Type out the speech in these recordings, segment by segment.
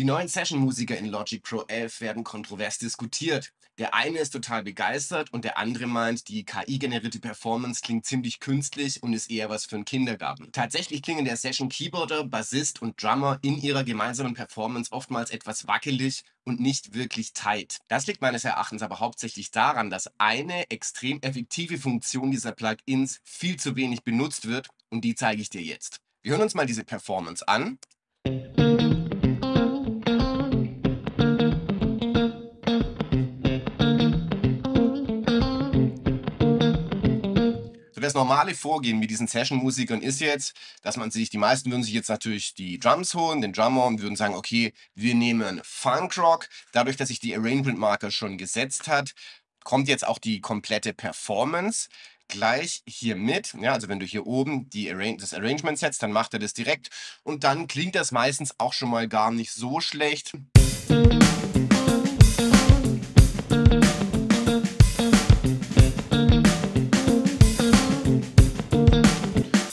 Die neuen Session-Musiker in Logic Pro 11 werden kontrovers diskutiert. Der eine ist total begeistert und der andere meint, die KI-generierte Performance klingt ziemlich künstlich und ist eher was für einen Kindergarten. Tatsächlich klingen der Session Keyboarder, Bassist und Drummer in ihrer gemeinsamen Performance oftmals etwas wackelig und nicht wirklich tight. Das liegt meines Erachtens aber hauptsächlich daran, dass eine extrem effektive Funktion dieser Plugins viel zu wenig benutzt wird und die zeige ich dir jetzt. Wir hören uns mal diese Performance an. Das normale Vorgehen mit diesen Session-Musikern ist jetzt, dass man sich, die meisten würden sich jetzt natürlich die Drums holen, den Drummer, und würden sagen, okay, wir nehmen Funk Rock. Dadurch, dass sich die Arrangement-Marker schon gesetzt hat, kommt jetzt auch die komplette Performance gleich hier mit. Ja, also wenn du hier oben das Arrangement setzt, dann macht er das direkt und dann klingt das meistens auch schon mal gar nicht so schlecht.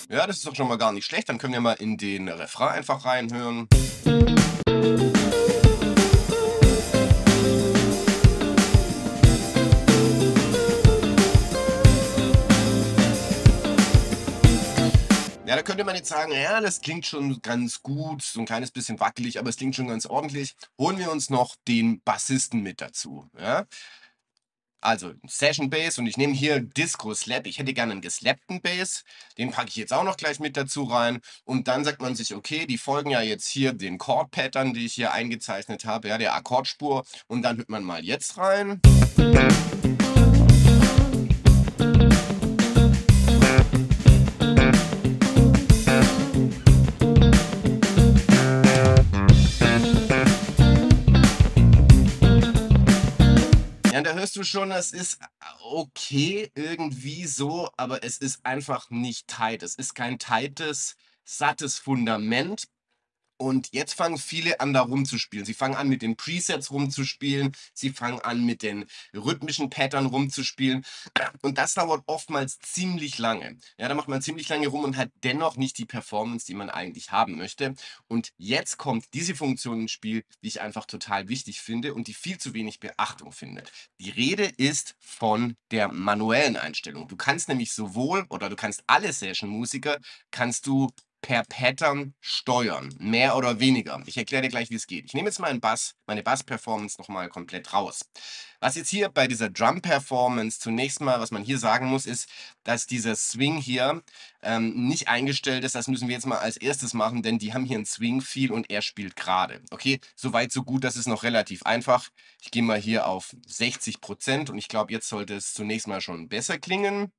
Ja, das ist doch schon mal gar nicht schlecht. Dann können wir mal in den Refrain einfach reinhören. Ja, da könnte man jetzt sagen, ja, das klingt schon ganz gut, so ein kleines bisschen wackelig, aber es klingt schon ganz ordentlich. Holen wir uns noch den Bassisten mit dazu, ja? Also Session Bass, und ich nehme hier Disco Slap. Ich hätte gerne einen geslappten Bass. Den packe ich jetzt auch noch gleich mit dazu rein. Und dann sagt man sich, okay, die folgen ja jetzt hier den Chord Pattern, die ich hier eingezeichnet habe, ja, der Akkordspur. Und dann hört man mal jetzt rein. Da hörst du schon, das ist okay irgendwie so, aber es ist einfach nicht tight. Es ist kein tightes, sattes Fundament. Und jetzt fangen viele an, da rumzuspielen. Sie fangen an, mit den Presets rumzuspielen. Sie fangen an, mit den rhythmischen Pattern rumzuspielen. Und das dauert oftmals ziemlich lange. Ja, da macht man ziemlich lange rum und hat dennoch nicht die Performance, die man eigentlich haben möchte. Und jetzt kommt diese Funktion ins Spiel, die ich einfach total wichtig finde und die viel zu wenig Beachtung findet. Die Rede ist von der manuellen Einstellung. Du kannst nämlich sowohl, oder du kannst alle Session-Musiker, kannst du per Pattern steuern, mehr oder weniger. Ich erkläre dir gleich, wie es geht. Ich nehme jetzt meinen Bass, meine Bass-Performance nochmal komplett raus. Was jetzt hier bei dieser Drum-Performance zunächst mal, was man hier sagen muss, ist, dass dieser Swing hier nicht eingestellt ist. Das müssen wir jetzt mal als erstes machen, denn die haben hier einen Swing-Feel und er spielt gerade. Okay, soweit so gut, das ist noch relativ einfach. Ich gehe mal hier auf 60% und ich glaube, jetzt sollte es zunächst mal schon besser klingen.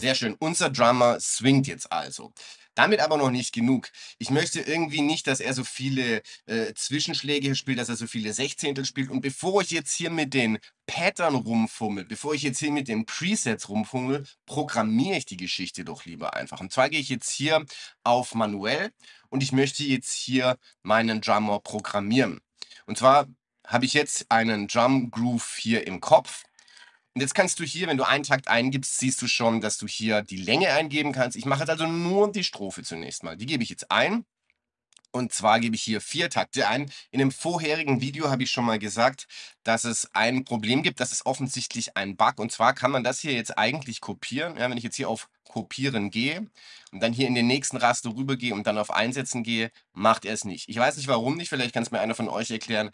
Sehr schön, unser Drummer swingt jetzt also. Damit aber noch nicht genug. Ich möchte irgendwie nicht, dass er so viele Zwischenschläge spielt, dass er so viele Sechzehntel spielt. Und bevor ich jetzt hier mit den Pattern rumfummel, bevor ich jetzt hier mit den Presets rumfummel, programmiere ich die Geschichte doch lieber einfach. Und zwar gehe ich jetzt hier auf manuell und ich möchte jetzt hier meinen Drummer programmieren. Und zwar habe ich jetzt einen Drum Groove hier im Kopf. Und jetzt kannst du hier, wenn du einen Takt eingibst, siehst du schon, dass du hier die Länge eingeben kannst. Ich mache jetzt also nur die Strophe zunächst mal. Die gebe ich jetzt ein. Und zwar gebe ich hier 4 Takte ein. In dem vorherigen Video habe ich schon mal gesagt, dass es ein Problem gibt. Das ist offensichtlich ein Bug. Und zwar kann man das hier jetzt eigentlich kopieren. Ja, wenn ich jetzt hier auf Kopieren gehe und dann hier in den nächsten Raster rübergehe und dann auf Einsetzen gehe, macht er es nicht. Ich weiß nicht, warum nicht. Vielleicht kann es mir einer von euch erklären.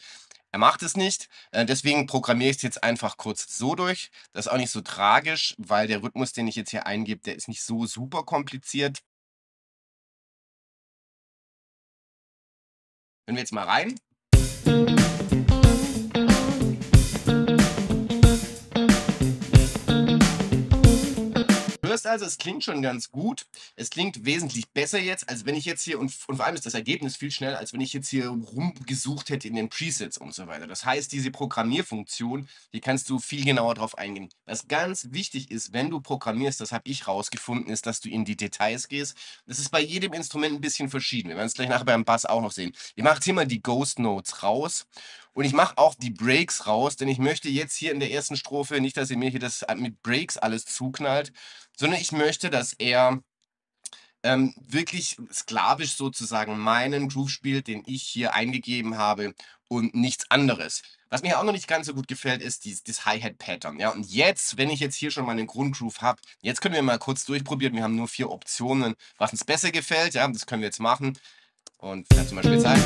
Er macht es nicht, deswegen programmiere ich es jetzt einfach kurz so durch. Das ist auch nicht so tragisch, weil der Rhythmus, den ich jetzt hier eingebe, der ist nicht so super kompliziert. Hören wir jetzt mal rein. Also es klingt schon ganz gut. Es klingt wesentlich besser jetzt, als wenn ich jetzt hier, und vor allem ist das Ergebnis viel schneller, als wenn ich jetzt hier rumgesucht hätte in den Presets und so weiter. Das heißt, diese Programmierfunktion, die kannst du viel genauer drauf eingehen. Was ganz wichtig ist, wenn du programmierst, das habe ich rausgefunden, ist, dass du in die Details gehst. Das ist bei jedem Instrument ein bisschen verschieden. Wir werden es gleich nachher beim Bass auch noch sehen. Ich mache jetzt hier mal die Ghost Notes raus. Und ich mache auch die Breaks raus, denn ich möchte jetzt hier in der ersten Strophe nicht, dass ihr mir hier das mit Breaks alles zuknallt, sondern ich möchte, dass er wirklich sklavisch sozusagen meinen Groove spielt, den ich hier eingegeben habe und nichts anderes. Was mir auch noch nicht ganz so gut gefällt, ist dieses Hi-Hat-Pattern. Ja, und jetzt, wenn ich jetzt hier schon mal einen Grundgroove habe, jetzt können wir mal kurz durchprobieren. Wir haben nur 4 Optionen, was uns besser gefällt. Ja, das können wir jetzt machen. Und vielleicht zum Beispiel zeigen.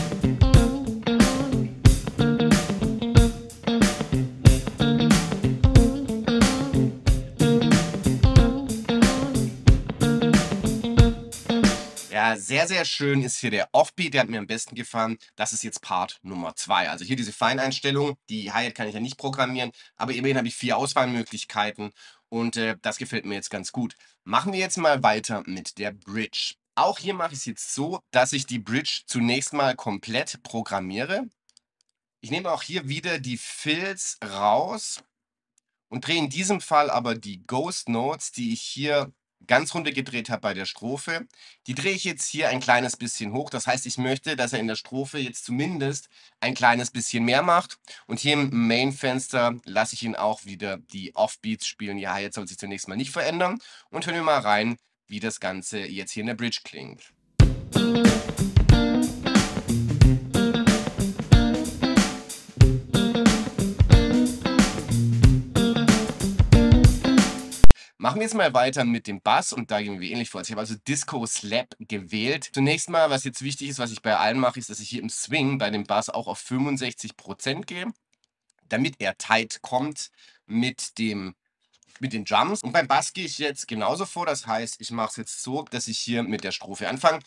Sehr, sehr schön ist hier der Offbeat, der hat mir am besten gefallen. Das ist jetzt Part Nummer 2. Also hier diese Feineinstellung, die Hi-Hat kann ich ja nicht programmieren, aber immerhin habe ich 4 Auswahlmöglichkeiten und das gefällt mir jetzt ganz gut. Machen wir jetzt mal weiter mit der Bridge. Auch hier mache ich es jetzt so, dass ich die Bridge zunächst mal komplett programmiere. Ich nehme auch hier wieder die Fills raus und drehe in diesem Fall aber die Ghost Notes, die ich hier ganz runter gedreht habe bei der Strophe. Die drehe ich jetzt hier ein kleines bisschen hoch. Das heißt, ich möchte, dass er in der Strophe jetzt zumindest ein kleines bisschen mehr macht. Und hier im Main-Fenster lasse ich ihn auch wieder die Offbeats spielen. Ja, jetzt soll sich zunächst mal nicht verändern. Und hören wir mal rein, wie das Ganze jetzt hier in der Bridge klingt. Machen wir jetzt mal weiter mit dem Bass und da gehen wir ähnlich vor. Ich habe also Disco Slap gewählt. Zunächst mal, was jetzt wichtig ist, was ich bei allen mache, ist, dass ich hier im Swing bei dem Bass auch auf 65% gehe, damit er tight kommt mit den Drums. Und beim Bass gehe ich jetzt genauso vor. Das heißt, ich mache es jetzt so, dass ich hier mit der Strophe anfange.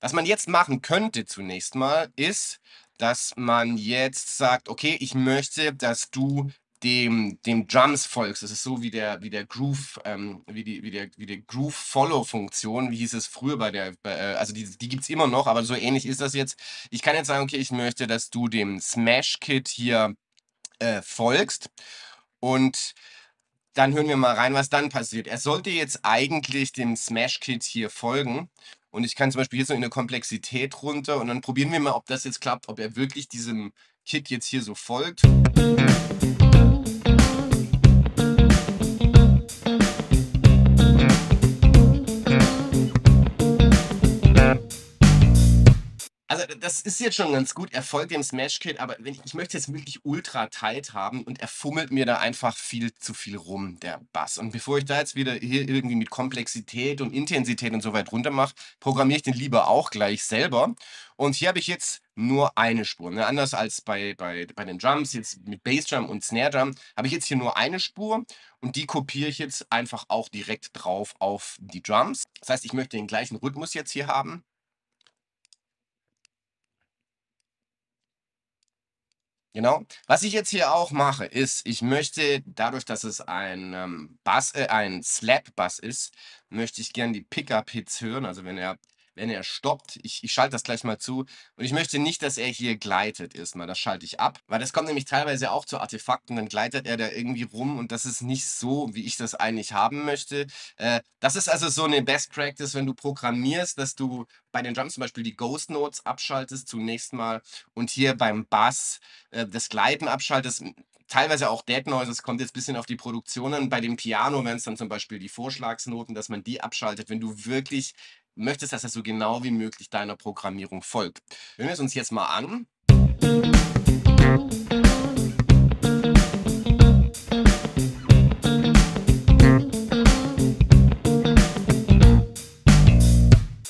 Was man jetzt machen könnte zunächst mal, ist, dass man jetzt sagt, okay, ich möchte, dass du dem Drums folgst. Das ist so wie der Groove-Follow-Funktion, wie hieß es früher also die gibt es immer noch, aber so ähnlich ist das jetzt. Ich kann jetzt sagen, okay, ich möchte, dass du dem Smash-Kit hier folgst und dann hören wir mal rein, was dann passiert. Er sollte jetzt eigentlich dem Smash-Kit hier folgen und ich kann zum Beispiel jetzt so in der Komplexität runter und dann probieren wir mal, ob das jetzt klappt, ob er wirklich diesem Kit jetzt hier so folgt. Das ist jetzt schon ganz gut, er folgt dem Smash-Kit, aber ich möchte jetzt wirklich ultra tight haben und er fummelt mir da einfach viel zu viel rum, der Bass. Und bevor ich da jetzt wieder hier irgendwie mit Komplexität und Intensität und so weit runter mache, programmiere ich den lieber auch gleich selber. Und hier habe ich jetzt nur eine Spur. Ne? Anders als bei den Drums, jetzt mit Bassdrum und Snaredrum, habe ich jetzt hier nur eine Spur und die kopiere ich jetzt einfach auch direkt drauf auf die Drums. Das heißt, ich möchte den gleichen Rhythmus jetzt hier haben. Genau. Was ich jetzt hier auch mache, ist, ich möchte, dadurch, dass es ein Slap-Bass ist, möchte ich gerne die Pickup-Hits hören. Also wenn er stoppt, ich schalte das gleich mal zu. Und ich möchte nicht, dass er hier gleitet erstmal. Das schalte ich ab. Weil das kommt nämlich teilweise auch zu Artefakten. Dann gleitet er da irgendwie rum und das ist nicht so, wie ich das eigentlich haben möchte. Das ist also so eine Best Practice, wenn du programmierst, dass du bei den Drums zum Beispiel die Ghost Notes abschaltest zunächst mal und hier beim Bass das Gleiten abschaltest. Teilweise auch Dead Noise, das kommt jetzt ein bisschen auf die Produktion an. Bei dem Piano wären es dann zum Beispiel die Vorschlagsnoten, dass man die abschaltet, wenn du wirklich möchtest, dass das so genau wie möglich deiner Programmierung folgt. Hören wir es uns jetzt mal an.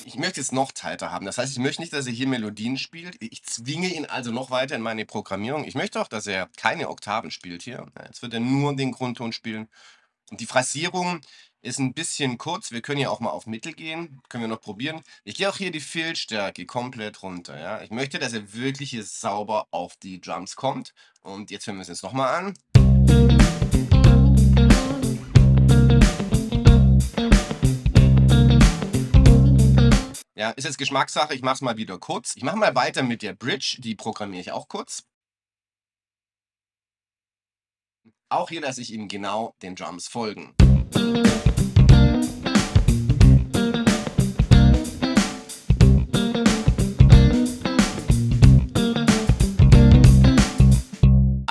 Ich möchte es noch tighter haben. Das heißt, ich möchte nicht, dass er hier Melodien spielt. Ich zwinge ihn also noch weiter in meine Programmierung. Ich möchte auch, dass er keine Oktaven spielt hier. Jetzt wird er nur den Grundton spielen. Und die Phrasierung ist ein bisschen kurz, wir können ja auch mal auf Mittel gehen, können wir noch probieren. Ich gehe auch hier die Fehlstärke komplett runter. Ja? Ich möchte, dass er wirklich hier sauber auf die Drums kommt. Und jetzt hören wir es jetzt nochmal an. Ja, ist jetzt Geschmackssache, ich mache es mal wieder kurz. Ich mache mal weiter mit der Bridge, die programmiere ich auch kurz. Auch hier lasse ich ihm genau den Drums folgen.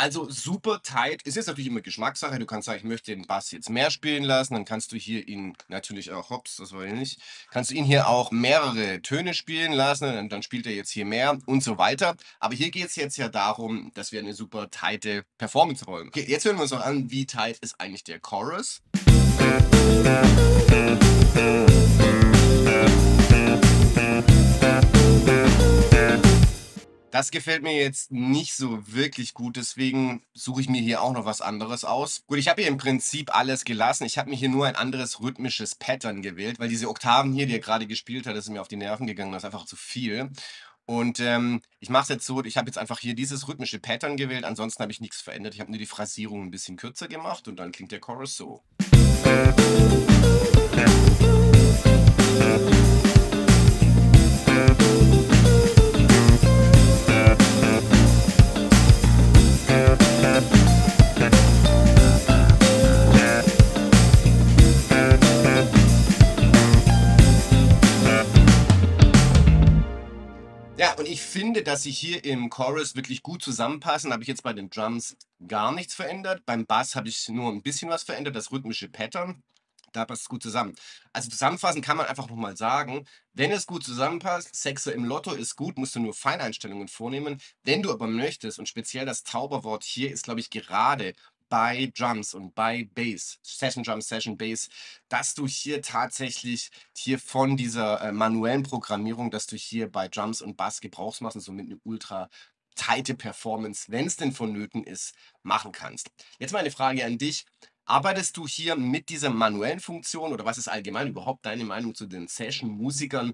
Also super tight. Es ist natürlich immer Geschmackssache. Du kannst sagen, ich möchte den Bass jetzt mehr spielen lassen. Dann kannst du hier ihn natürlich auch, hops, das war ja nicht, kannst du ihn hier auch mehrere Töne spielen lassen. Dann spielt er jetzt hier mehr und so weiter. Aber hier geht es jetzt ja darum, dass wir eine super tighte Performance rollen. Okay, jetzt hören wir uns noch an, wie tight ist eigentlich der Chorus. Das gefällt mir jetzt nicht so wirklich gut, deswegen suche ich mir hier auch noch was anderes aus. Gut, ich habe hier im Prinzip alles gelassen. Ich habe mir hier nur ein anderes rhythmisches Pattern gewählt, weil diese Oktaven hier, die er gerade gespielt hat, das ist mir auf die Nerven gegangen, das ist einfach zu viel. Und ich mache es jetzt so, ich habe jetzt einfach hier dieses rhythmische Pattern gewählt, ansonsten habe ich nichts verändert. Ich habe nur die Phrasierung ein bisschen kürzer gemacht und dann klingt der Chorus so. Ja, und ich finde, dass sie hier im Chorus wirklich gut zusammenpassen. Habe ich jetzt bei den Drums gar nichts verändert. Beim Bass habe ich nur ein bisschen was verändert, das rhythmische Pattern. Da passt es gut zusammen. Also zusammenfassend kann man einfach nochmal sagen, wenn es gut zusammenpasst, Sechser im Lotto ist gut, musst du nur Feineinstellungen vornehmen. Wenn du aber möchtest, und speziell das Zauberwort hier ist, glaube ich, gerade bei Drums und bei Bass, Session Drums, Session Bass, dass du hier tatsächlich hier von dieser manuellen Programmierung, dass du hier bei Drums und Bass Gebrauchsmaßen, somit eine ultra tighte Performance, wenn es denn vonnöten ist, machen kannst. Jetzt mal eine Frage an dich. Arbeitest du hier mit dieser manuellen Funktion oder was ist allgemein überhaupt deine Meinung zu den Session-Musikern?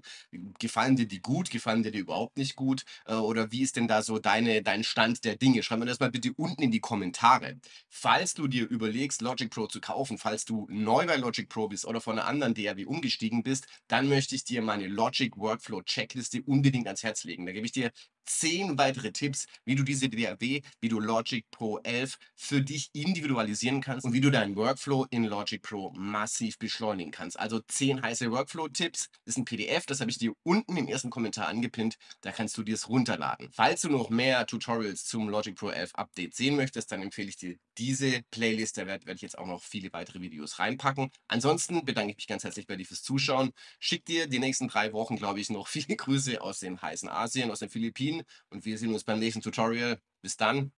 Gefallen dir die gut, gefallen dir die überhaupt nicht gut? Oder wie ist denn da so dein Stand der Dinge? Schreib mir das mal bitte unten in die Kommentare. Falls du dir überlegst, Logic Pro zu kaufen, falls du neu bei Logic Pro bist oder von einer anderen DAW umgestiegen bist, dann möchte ich dir meine Logic Workflow Checkliste unbedingt ans Herz legen. Da gebe ich dir 10 weitere Tipps, wie du diese DAW, wie du Logic Pro 11 für dich individualisieren kannst und wie du deinen Workflow in Logic Pro massiv beschleunigen kannst. Also 10 heiße Workflow-Tipps. Das ist ein PDF, das habe ich dir unten im ersten Kommentar angepinnt. Da kannst du dir es runterladen. Falls du noch mehr Tutorials zum Logic Pro 11 Update sehen möchtest, dann empfehle ich dir diese Playlist. Da werde ich jetzt auch noch viele weitere Videos reinpacken. Ansonsten bedanke ich mich ganz herzlich bei dir fürs Zuschauen. Schick dir die nächsten 3 Wochen, glaube ich, noch viele Grüße aus dem heißen Asien, aus den Philippinen. Und wir sehen uns beim nächsten Tutorial. Bis dann.